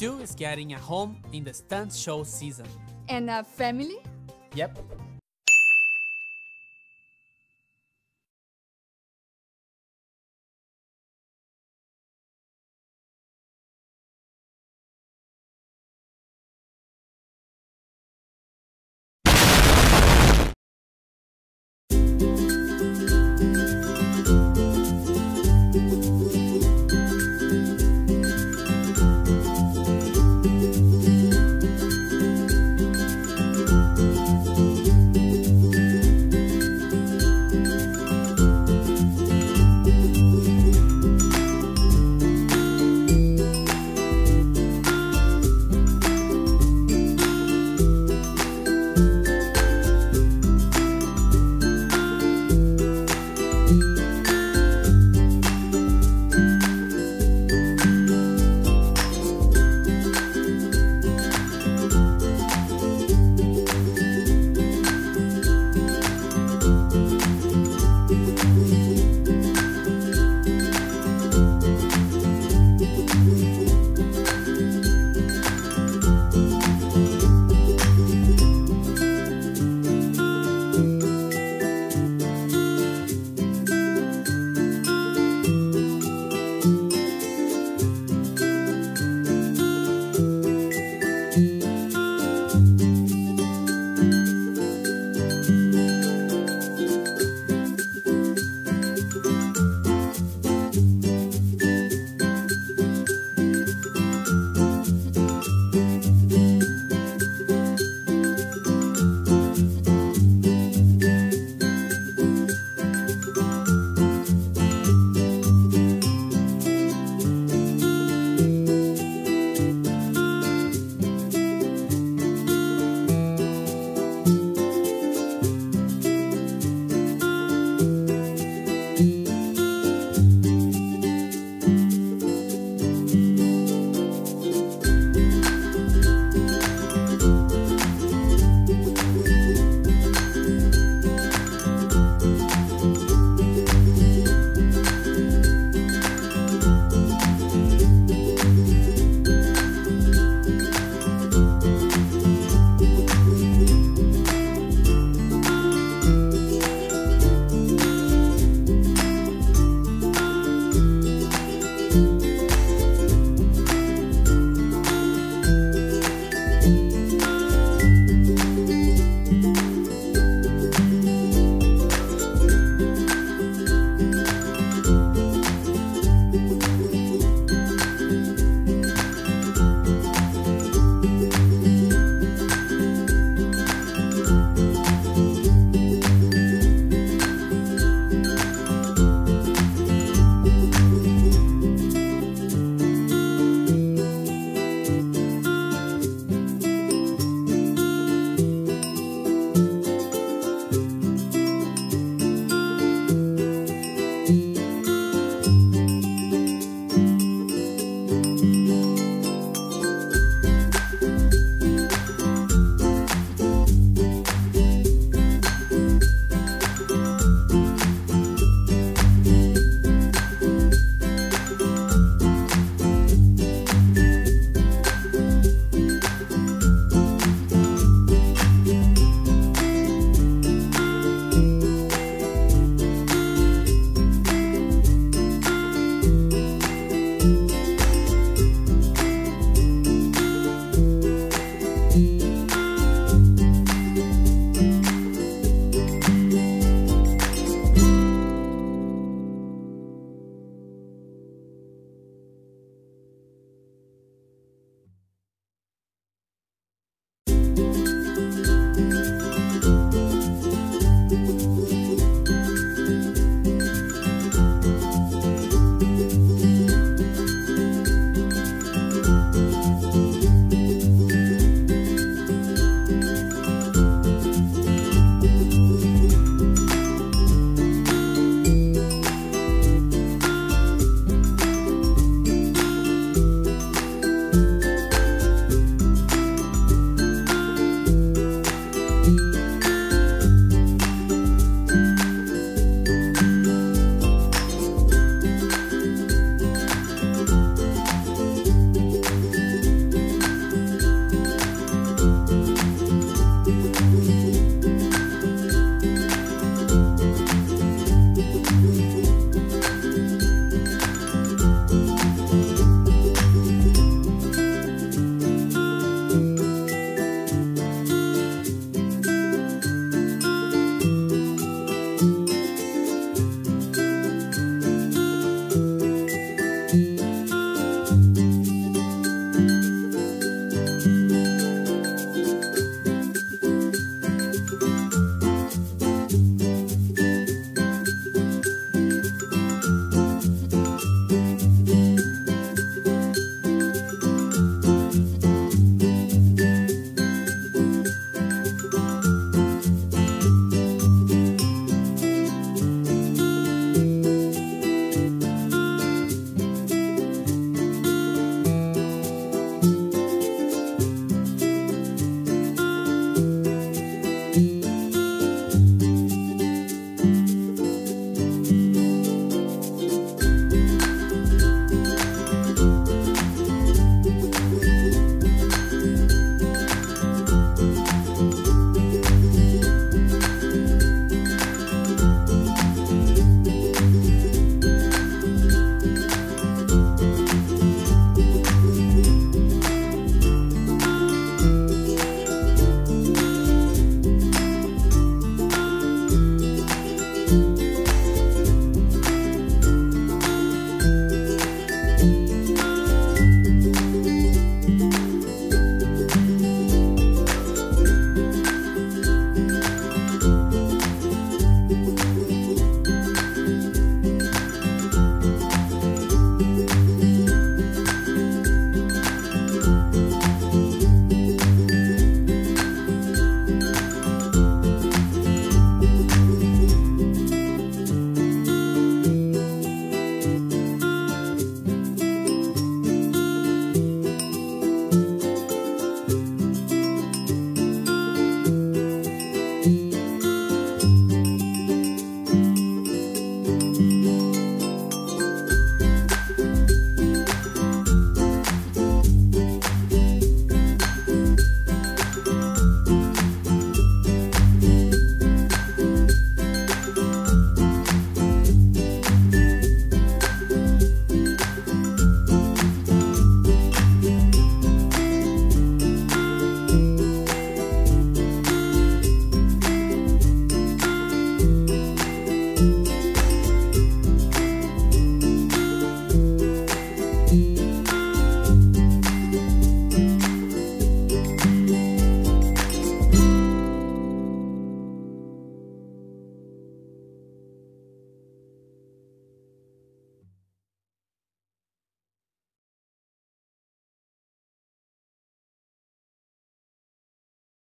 Stu is getting a home in the stunt show season. And a family? Yep,